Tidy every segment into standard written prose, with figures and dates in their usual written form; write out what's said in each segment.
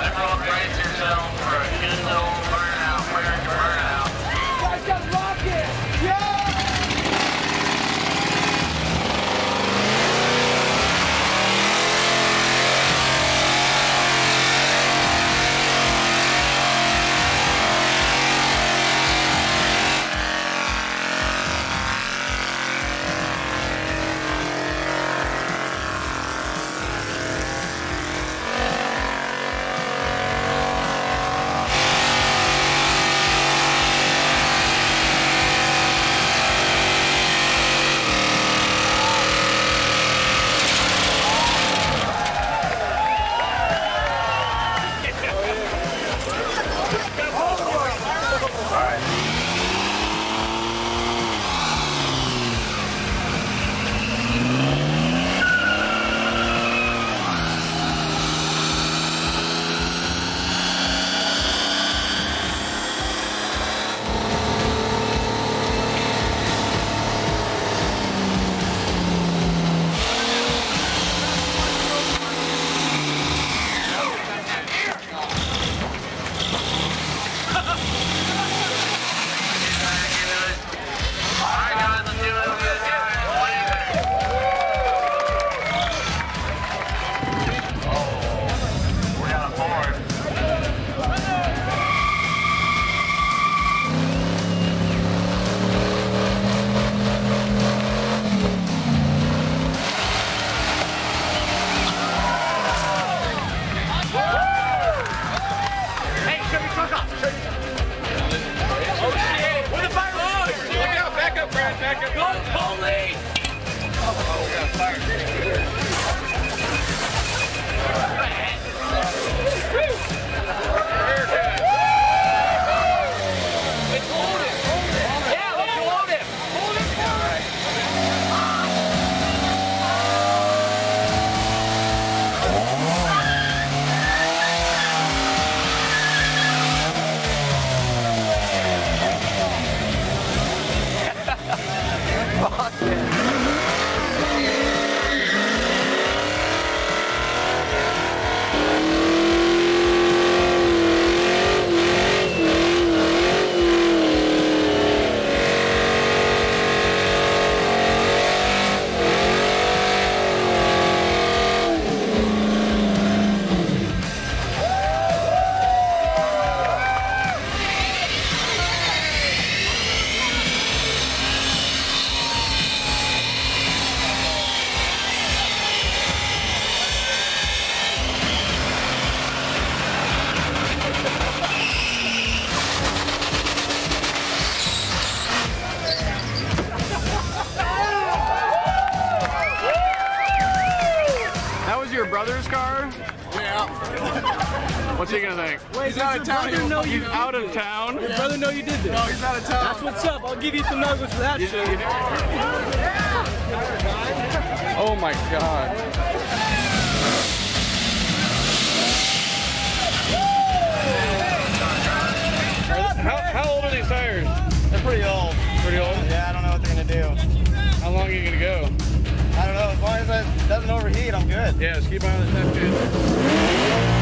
everyone brace yourself for a good little burnout, American burnout. You guys gotta rock it! Yeah! Brother's car? Yeah. What's he gonna think? Wait, he's out of town. He's out of town? Your brother know you did this. No, he's out of town. That's what's up. I'll give you some nuggets for that shit. Yeah. Oh my god. How old are these tires? They're pretty old. Pretty old? Yeah, I don't know what they're gonna do. How long are you gonna go? I don't know, as long as it doesn't overheat, I'm good. Yeah, just keep on the stuff, dude.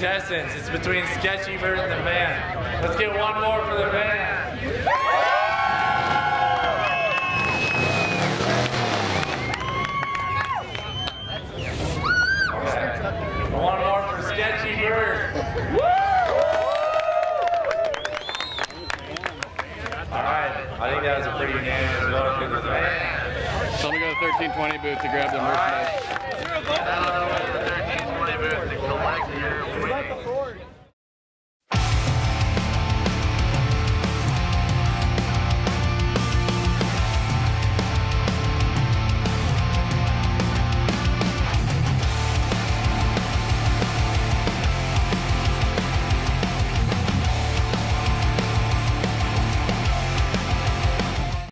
contestants. It's between Sketchy Bird and the band. Let's get one more for the band. So we go to the 1320 booth to grab the merchandise.